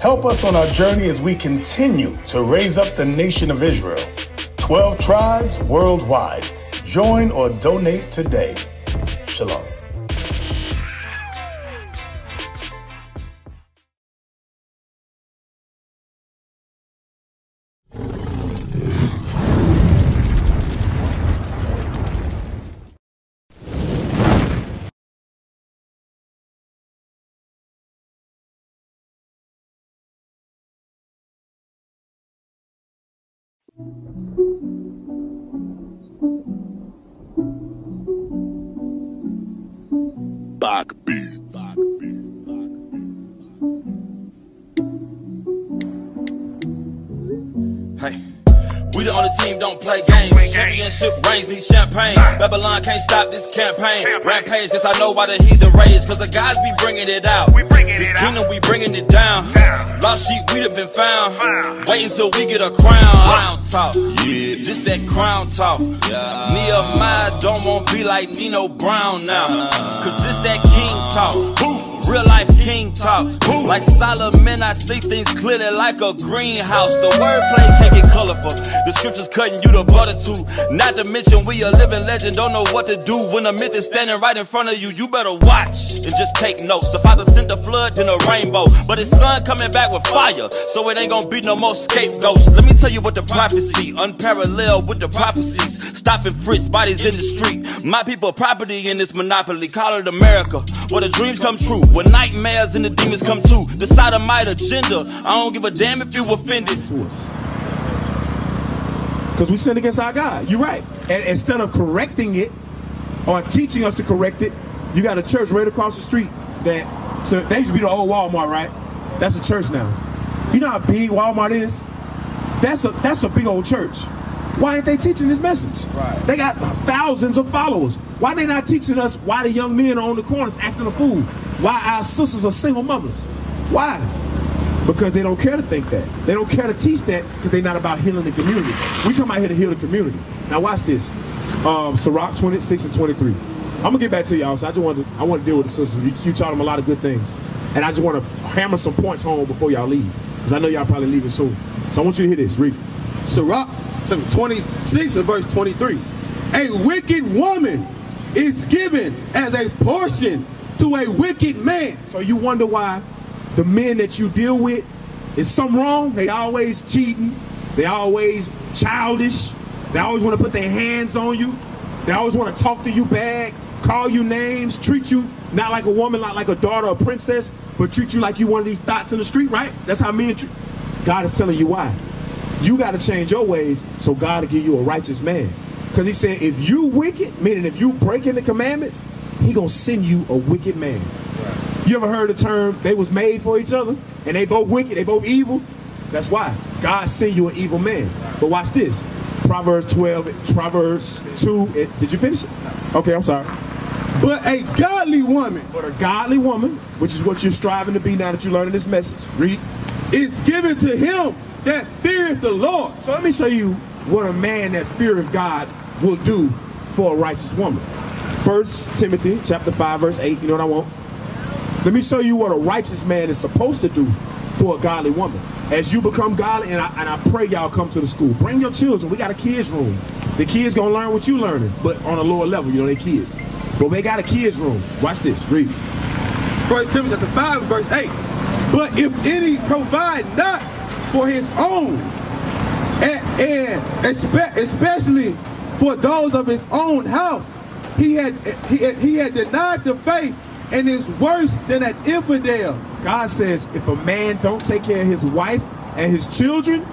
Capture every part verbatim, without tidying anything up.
Help us on our journey as we continue to raise up the nation of Israel. twelve tribes worldwide. Join or donate today. Shalom. Back beat. Back beat. Hey, we the only team don't play games. Championship rings need champagne. Babylon can't stop this campaign. Rampage, cause I know why the heathen rage. Cause the guys be bringing it out. This kingdom we bringing it down. Lost sheep we done been found. Wait until we get a crown. Crown talk, yeah. This that crown talk. Yeah. Nehemiah don't want to be like Nino Brown now. Cause this that king talk. Boom. Real life king talk. Like Solomon, I see things clearly like a greenhouse. The wordplay can't get colorful. The scriptures cutting you the butter too. Not to mention we a living legend. Don't know what to do when a myth is standing right in front of you. You better watch and just take notes. The Father sent the flood and a rainbow, but his son coming back with fire, so it ain't gonna be no more scapegoats. Let me tell you what the prophecy, unparalleled with the prophecies. Stopping fritz, bodies in the street. My people property in this monopoly. Call it America, where the dreams come true, where nightmares and the demons come too. The sodomite agenda, I don't give a damn if you offended. Because we sin against our God, you're right. And instead of correcting it, or teaching us to correct it, you got a church right across the street that, so they used to be the old Walmart, right? That's a church now. You know how big Walmart is? That's a, that's a big old church. Why ain't they teaching this message? Right. They got thousands of followers. Why they not teaching us why the young men are on the corners acting a fool? Why our sisters are single mothers? Why? Because they don't care to think that. They don't care to teach that because they're not about healing the community. We come out here to heal the community. Now watch this. Um, Sirach twenty-six and twenty-three. I'm gonna get back to y'all. So I just want to I want to deal with the sisters. You, you taught them a lot of good things, and I just want to hammer some points home before y'all leave, because I know y'all probably leaving soon. So I want you to hear this. Read. Sirach twenty-six and verse twenty-three. A wicked woman is given as a portion to a wicked man. So you wonder why the men that you deal with is some wrong. They always cheating. They always childish. They always want to put their hands on you. They always want to talk to you bad, call you names, treat you not like a woman, not like a daughter or princess, but treat you like you one of these thoughts in the street, right? That's how men treat. God is telling you why. You got to change your ways so God will give you a righteous man. Because he said, if you wicked, meaning if you breaking the commandments, he going to send you a wicked man. Right. You ever heard the term, they was made for each other, and they both wicked, they both evil? That's why. God send you an evil man. Right. But watch this. Proverbs twelve, Proverbs two. It, did you finish it? No. Okay, I'm sorry. But a godly woman. But a godly woman, which is what you're striving to be now that you're learning this message. Read. It's given to him that feareth the Lord. So let me show you what a man that feareth God will do for a righteous woman. First Timothy chapter five, verse eight. You know what I want? Let me show you what a righteous man is supposed to do for a godly woman. As you become godly, and I, and I pray y'all come to the school. Bring your children. We got a kids room. The kids gonna learn what you learning, but on a lower level, you know, they kids. But they got a kids room. Watch this, read. First Timothy chapter five, verse eight. But if any provide not for his own, and, and espe especially for those of his own house, he had, he had he had denied the faith and is worse than an infidel. God says if a man don't take care of his wife and his children,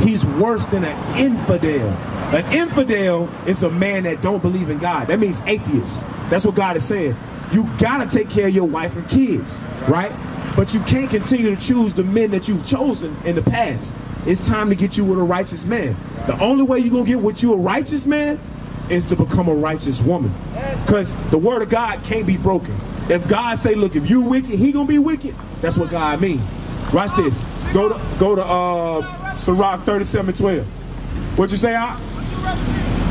he's worse than an infidel. An infidel is a man that don't believe in God. That means atheist. That's what God is saying. You gotta take care of your wife and kids, right? But you can't continue to choose the men that you've chosen in the past. It's time to get you with a righteous man. The only way you're going to get with you a righteous man is to become a righteous woman. Because the word of God can't be broken. If God say, look, if you wicked, he going to be wicked. That's what God mean. Watch this. Go to, go to uh, Sirach thirty-seven twelve. What you say? I,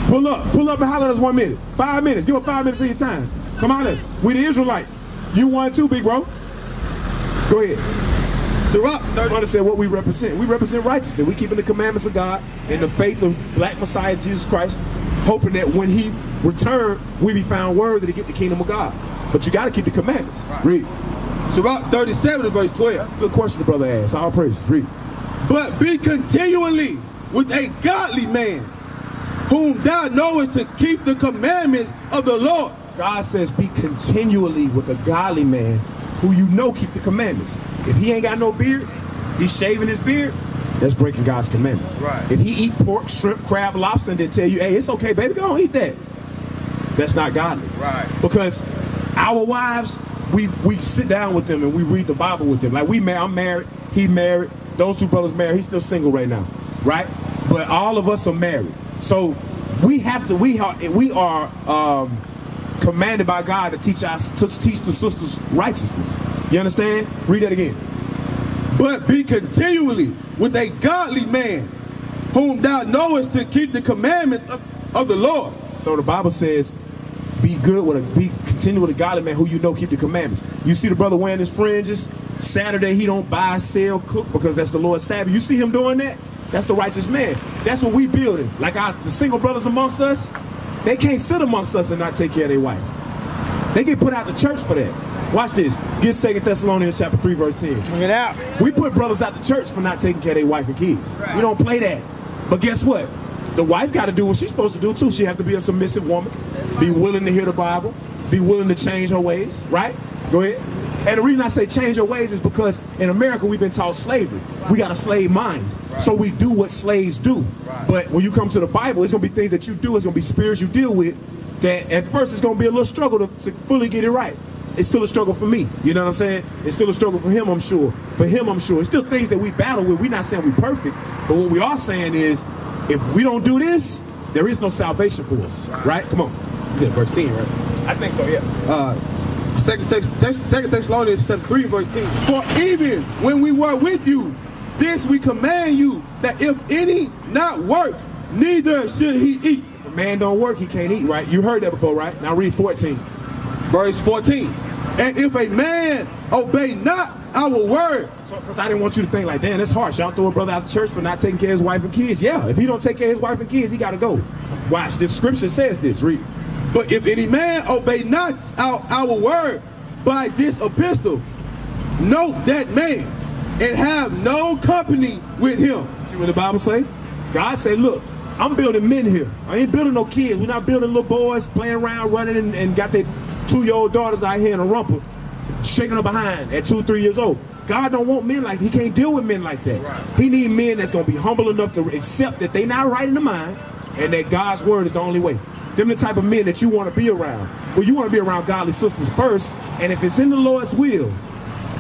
pull up. Pull up and holler at us one minute. Five minutes. Give us five minutes of your time. Come on in. We the Israelites. You one too, big bro. Go ahead. Sirach thirty said what we represent. We represent righteousness. We keeping the commandments of God and the faith of black Messiah Jesus Christ, hoping that when he return, we be found worthy to get the kingdom of God. But you got to keep the commandments. Right. Read. Sirach thirty-seven verse twelve. That's a good question the brother asked. All praises. Read. But be continually with a godly man, whom thou knowest to keep the commandments of the Lord. God says be continually with a godly man who you know keep the commandments. If he ain't got no beard, he's shaving his beard, that's breaking God's commandments. Right. If he eat pork, shrimp, crab, lobster, and then tell you, hey, it's okay, baby, go on, eat that. That's not godly. Right. Because our wives, we, we sit down with them and we read the Bible with them. Like we, I'm married, he married, those two brothers married, he's still single right now, right? But all of us are married. So we have to, we are, we are, um, commanded by God to teach us to teach the sisters righteousness. You understand? Read that again. But be continually with a godly man, whom thou knowest to keep the commandments of, of the Lord. So the Bible says, be good with a be continual with a godly man who you know keep the commandments. You see the brother wearing his fringes. Saturday he don't buy, sell, cook because that's the Lord's Sabbath. You see him doing that? That's the righteous man. That's what we building. Like our the single brothers amongst us. They can't sit amongst us and not take care of their wife. They get put out the church for that. Watch this. Get Second Thessalonians chapter three, verse ten. Bring it out. We put brothers out the church for not taking care of their wife and kids. Right. We don't play that. But guess what? The wife got to do what she's supposed to do too. She have to be a submissive woman, be willing to hear the Bible, be willing to change her ways. Right? Go ahead. And the reason I say change your ways is because in America we've been taught slavery. We got a slave mind. Right. So we do what slaves do. Right. But when you come to the Bible, it's going to be things that you do. It's going to be spirits you deal with that at first it's going to be a little struggle to, to fully get it right. It's still a struggle for me. You know what I'm saying? It's still a struggle for him, I'm sure. For him, I'm sure. It's still things that we battle with. We're not saying we're perfect. But what we are saying is if we don't do this, there is no salvation for us. Right? right? Come on. You said verse ten, right? I think so, yeah. Uh, Second Thessalonians three, verse ten. For even when we were with you, this we command you, that if any not work, neither should he eat. If a man don't work, he can't eat, right? You heard that before, right? Now read fourteen. Verse fourteen. And if a man obey not our word. Because I didn't want you to think like, damn, that's harsh. Y'all throw a brother out of church for not taking care of his wife and kids. Yeah, if he don't take care of his wife and kids, he got to go. Watch, this scripture says this. Read. But if any man obey not our, our word by this epistle, note that man and have no company with him. See what the Bible say? God say, look, I'm building men here. I ain't building no kids. We're not building little boys playing around, running, and, and got their two-year-old daughters out here in a rumper, shaking her behind at two, three years old. God don't want men like that. He can't deal with men like that. Right. He need men that's going to be humble enough to accept that they not right in the mind and that God's word is the only way. Them the type of men that you want to be around. Well, you want to be around godly sisters first, and if it's in the Lord's will,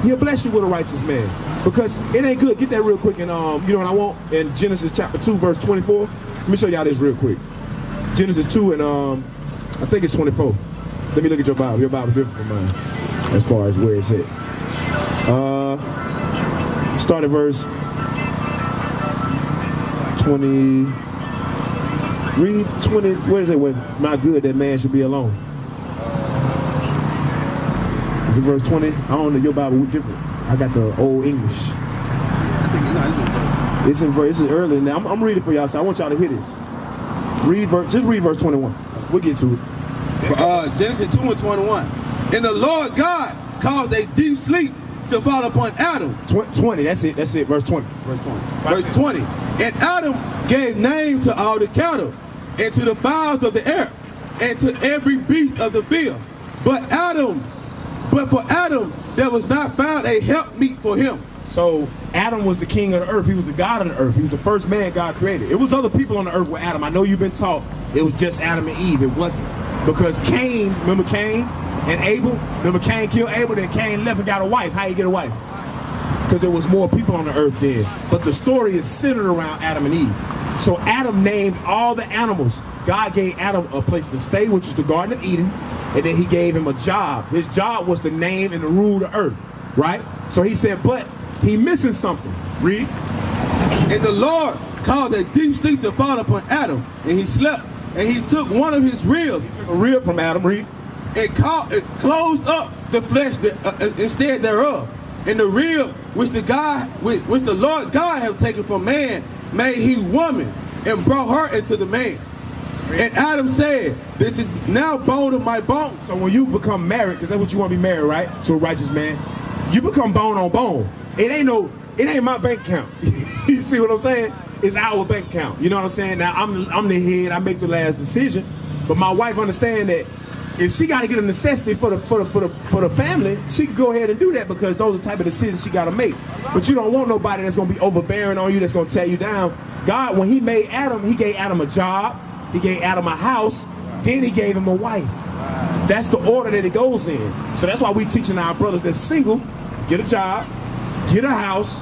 he'll bless you with a righteous man. Because it ain't good. Get that real quick, and um, you know what I want? In Genesis chapter two, verse twenty-four. Let me show y'all this real quick. Genesis two and um, I think it's twenty-four. Let me look at your Bible. Your Bible different from mine as far as where it's at. Uh, start at verse twenty. Read twenty, where is it? When not good, that man should be alone. Is it verse twenty? I don't know, your Bible was different. I got the old English. I think no, it's, it's in verse. It's in verse early now. I'm, I'm reading for y'all, so I want y'all to hear this. Read verse, just read verse twenty-one. We'll get to it. Uh, Genesis two and twenty-one. And the Lord God caused a deep sleep to fall upon Adam. twenty, that's it, that's it, verse twenty. Verse twenty. Verse twenty. And Adam gave name to all the cattle, and to the fowls of the air, and to every beast of the field. But Adam, but for Adam, there was not found a helpmeet for him. So Adam was the king of the earth. He was the god of the earth. He was the first man God created. It was other people on the earth with Adam. I know you've been taught it was just Adam and Eve. It wasn't. Because Cain, remember Cain and Abel? Remember Cain killed Abel, then Cain left and got a wife. How you get a wife? because there was more people on the earth then. But the story is centered around Adam and Eve. So Adam named all the animals. God gave Adam a place to stay, which is the Garden of Eden, and then he gave him a job. His job was to name and to rule the earth, right? So he said, but he missing something. Read. And the Lord caused a deep sleep to fall upon Adam, and he slept, and he took one of his ribs. He took a rib from Adam, read. And called, it closed up the flesh that, uh, instead thereof. And the rib which the God, which, which the Lord God have taken from man, made he woman, and brought her into the man. And Adam said, this is now bone of my bone. So when you become married, because that's what you want to be married, right? To a righteous man, you become bone on bone. It ain't no, it ain't my bank account. You see what I'm saying? It's our bank account. You know what I'm saying? Now I'm I'm the head, I make the last decision. But my wife understand that if she got to get a necessity for the for the for the for the family, she can go ahead and do that, because those are the type of decisions she got to make. But you don't want nobody that's gonna be overbearing on you, that's gonna tear you down. God, when He made Adam, He gave Adam a job. He gave Adam a house, then He gave him a wife. That's the order that it goes in. So that's why we teaching our brothers that's single, get a job, get a house,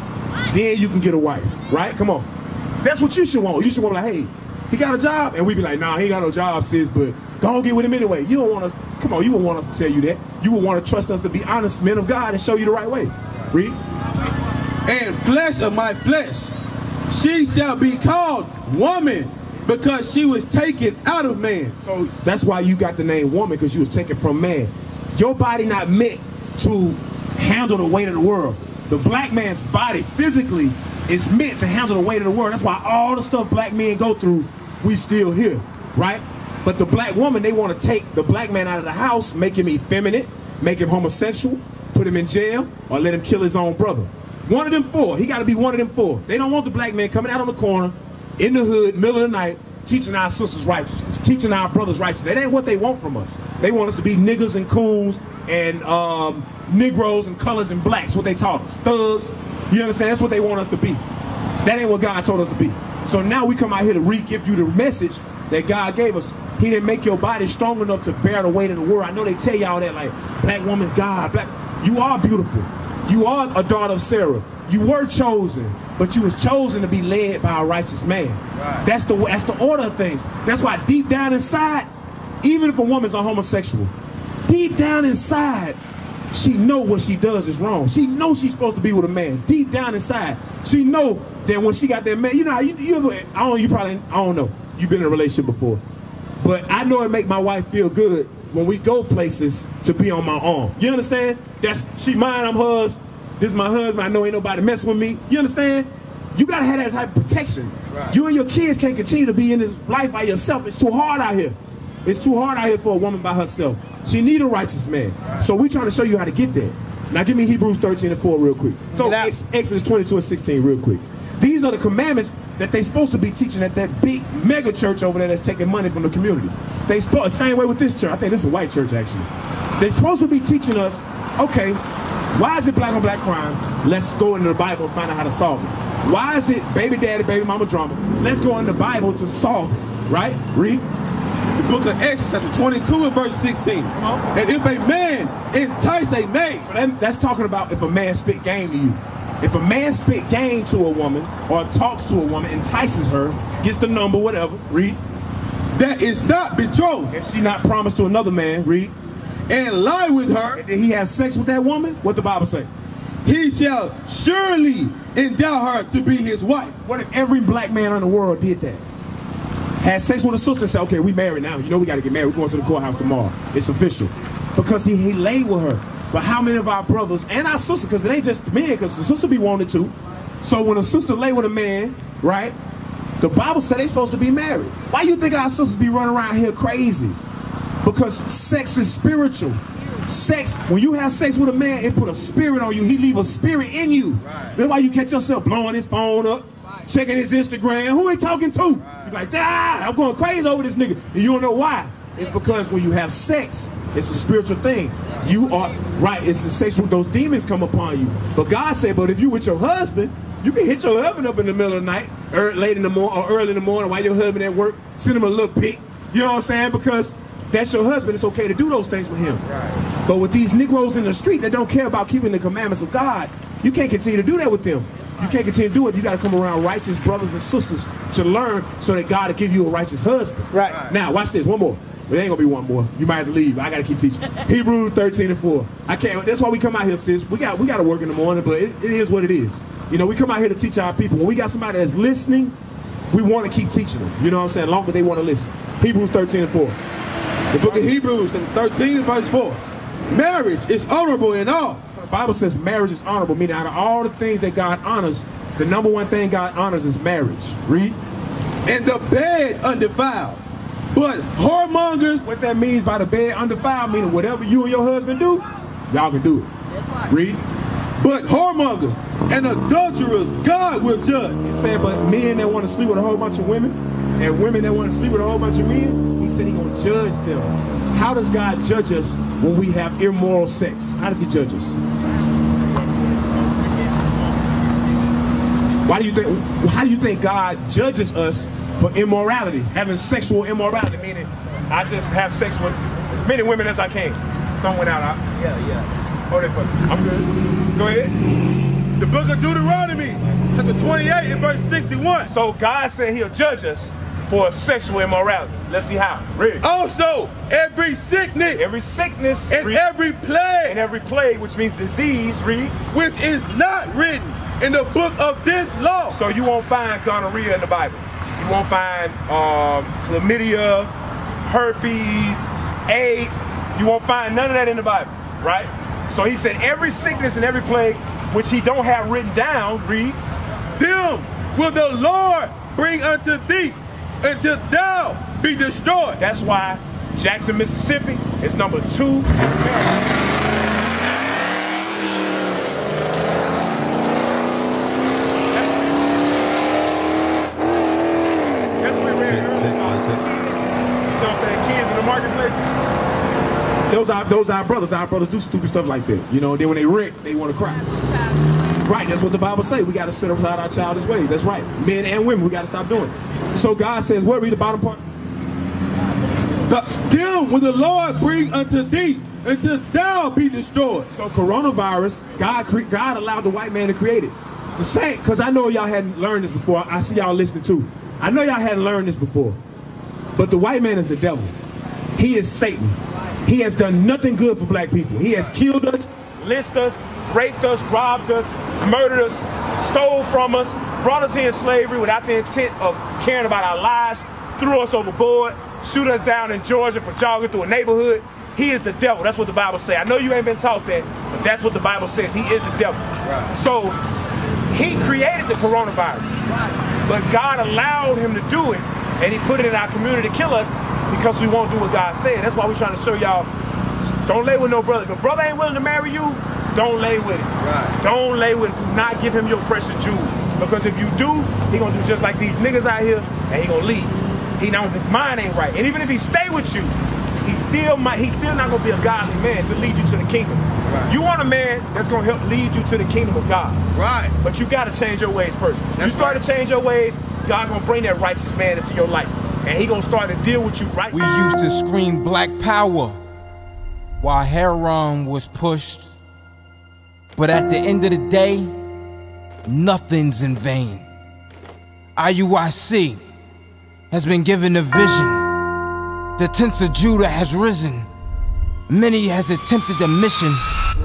then you can get a wife, right? Come on. That's what you should want. You should want, like, hey, he got a job, and we be like, nah, he ain't got no job, sis, but go get with him anyway. You don't want us, come on, you would want us to tell you that. You would want to trust us to be honest men of God and show you the right way. Read. And flesh of my flesh, she shall be called woman, because she was taken out of man. So that's why you got the name woman, because you was taken from man. Your body not meant to handle the weight of the world. The black man's body physically is meant to handle the weight of the world. That's why all the stuff black men go through, we still here, right? But the black woman, they want to take the black man out of the house, make him effeminate, make him homosexual, put him in jail, or let him kill his own brother. One of them four. He got to be one of them four. They don't want the black man coming out on the corner, in the hood, middle of the night, teaching our sisters righteousness, teaching our brothers righteousness. That ain't what they want from us. They want us to be niggas and coons and um, Negroes and colors and blacks, what they taught us. Thugs, you understand? That's what they want us to be. That ain't what God told us to be. So now we come out here to re-give you the message that God gave us. He didn't make your body strong enough to bear the weight of the world. I know they tell y'all that, like, black woman's God, black. You are beautiful. You are a daughter of Sarah. You were chosen, but you was chosen to be led by a righteous man. Right. That's the that's the order of things. That's why deep down inside, even if a woman's a homosexual, deep down inside, she know what she does is wrong. She knows she's supposed to be with a man. Deep down inside, she know that when she got that man, you know, you, you ever, I don't, you probably, I don't know, you've been in a relationship before, but I know it make my wife feel good when we go places to be on my arm. You understand? That's she mine, I'm hers. This is my husband, I know ain't nobody messing with me. You understand? You gotta have that type of protection. Right. You and your kids can't continue to be in this life by yourself. It's too hard out here. It's too hard out here for a woman by herself. She need a righteous man. Right. So we trying to show you how to get there. Now give me Hebrews thirteen and four real quick. Go Ex Exodus twenty-two and sixteen real quick. These are the commandments that they supposed to be teaching at that big mega church over there that's taking money from the community. They supposed, same way with this church. I think this is a white church actually. They're supposed to be teaching us, okay, why is it black on black crime? Let's go into the Bible and find out how to solve it. Why is it baby daddy, baby mama drama? Let's go in the Bible to solve it, right? Read. The book of Exodus, chapter twenty-two and verse sixteen. Uh-huh. And if a man entice a maid. So that, that's talking about if a man spit game to you. If a man spit game to a woman or talks to a woman, entices her, gets the number, whatever, read. That is not betrothed. If she not promised to another man, read. And lie with her, and he has sex with that woman, what the Bible say? He shall surely endow her to be his wife. What if every black man in the world did that? Had sex with a sister and said, okay, we married now. You know we got to get married. We're going to the courthouse tomorrow. It's official. Because he, he lay with her. But how many of our brothers and our sisters, because it ain't just men, because the sister be wanted to. So when a sister lay with a man, right, the Bible said they supposed to be married. Why you think our sisters be running around here crazy? Because sex is spiritual. Sex, when you have sex with a man, it put a spirit on you. He leave a spirit in you. Right. That's why you catch yourself blowing his phone up, right, checking his Instagram. Who he talking to? Right. You're like, ah, I'm going crazy over this nigga. And you don't know why. It's because when you have sex, it's a spiritual thing. You are, right, it's the sexual, those demons come upon you. But God said, but if you with your husband, you can hit your husband up in the middle of the night, or late in the morning, or early in the morning while your husband at work, send him a little pic. You know what I'm saying? Because That's your husband. It's okay to do those things with him. Right. But with these Negroes in the street that don't care about keeping the commandments of God, you can't continue to do that with them. You can't continue to do it. You got to come around righteous brothers and sisters to learn so that God will give you a righteous husband. Right. Now, watch this. One more. There ain't going to be one more. You might have to leave. I got to keep teaching. Hebrews thirteen and four. I can't. That's why we come out here, sis. We got, we got to work in the morning, but it, it is what it is. You know, we come out here to teach our people. When we got somebody that's listening, we want to keep teaching them. You know what I'm saying? Long as they want to listen. Hebrews thirteen and four. The book of Hebrews and thirteen and verse four. Marriage is honorable in all. The Bible says marriage is honorable, meaning out of all the things that God honors, the number one thing God honors is marriage. Read. And the bed undefiled. But whoremongers. What that means by the bed undefiled, meaning whatever you and your husband do, y'all can do it. Read. But whoremongers and adulterers, God will judge. He said, but men that want to sleep with a whole bunch of women and women that want to sleep with a whole bunch of men, he said he's going to judge them. How does God judge us when we have immoral sex? How does he judge us? Why do you think, how do you think God judges us for immorality, having sexual immorality? Meaning, I just have sex with as many women as I can. Some went out. I, yeah, yeah. Hold it for me. I'm good. Go ahead. The book of Deuteronomy, chapter twenty-eight and verse sixty-one. So God said he'll judge us for sexual immorality. Let's see how. Read. Also, every sickness. Every sickness. And read. Every plague. And every plague, which means disease. Read. Which is not written in the book of this law. So you won't find gonorrhea in the Bible. You won't find um, chlamydia, herpes, AIDS. You won't find none of that in the Bible, right? So he said every sickness and every plague, which he don't have written down, read. Them will the Lord bring unto thee until thou be destroyed. That's why Jackson, Mississippi is number two in America. Those are, those are our brothers. Our brothers do stupid stuff like that. You know, then when they rent, they want to cry. Right, that's what the Bible says. We got to set aside our childish ways. That's right. Men and women, we got to stop doing it. So God says, what? Read the bottom part. The, them will the Lord bring unto thee, until thou be destroyed. So coronavirus, God, cre God allowed the white man to create it. The same, because I know y'all hadn't learned this before. I see y'all listening too. I know y'all hadn't learned this before. But the white man is the devil. He is Satan. He has done nothing good for black people. He has killed us, lynched us, raped us, robbed us, murdered us, stole from us, brought us here in slavery without the intent of caring about our lives, threw us overboard, shoot us down in Georgia for jogging through a neighborhood. He is the devil. That's what the Bible says. I know you ain't been taught that, but that's what the Bible says. He is the devil. Right. So he created the coronavirus, right, but God allowed him to do it, and he put it in our community to kill us, because we won't do what God said. That's why we're trying to show y'all, don't lay with no brother. If a brother ain't willing to marry you, don't lay with it. Right. Don't lay with it. Do not give him your precious jewels. Because if you do, he gonna do just like these niggas out here, and he gonna leave. He know his mind ain't right. And even if he stay with you, he still might, he's still not gonna be a godly man to lead you to the kingdom. Right. You want a man that's gonna help lead you to the kingdom of God. Right. But you gotta change your ways first. That's you start right. to change your ways, God gonna bring that righteous man into your life. And he gonna start to deal with you right. We used to scream black power while heroin was pushed. But at the end of the day, nothing's in vain. I U I C has been given a vision. The tents of Judah has risen. Many has attempted the mission,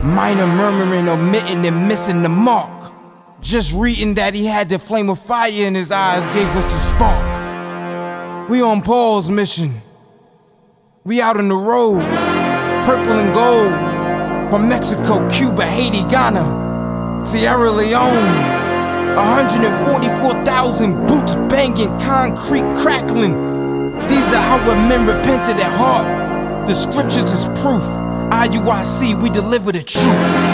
minor murmuring, omitting, and missing the mark. Just reading that he had the flame of fire in his eyes gave us the spark. We on Paul's mission. We out on the road, purple and gold. From Mexico, Cuba, Haiti, Ghana, Sierra Leone. one hundred forty-four thousand boots banging, concrete crackling. These are our men repented at heart. The scriptures is proof. I U I C, we deliver the truth.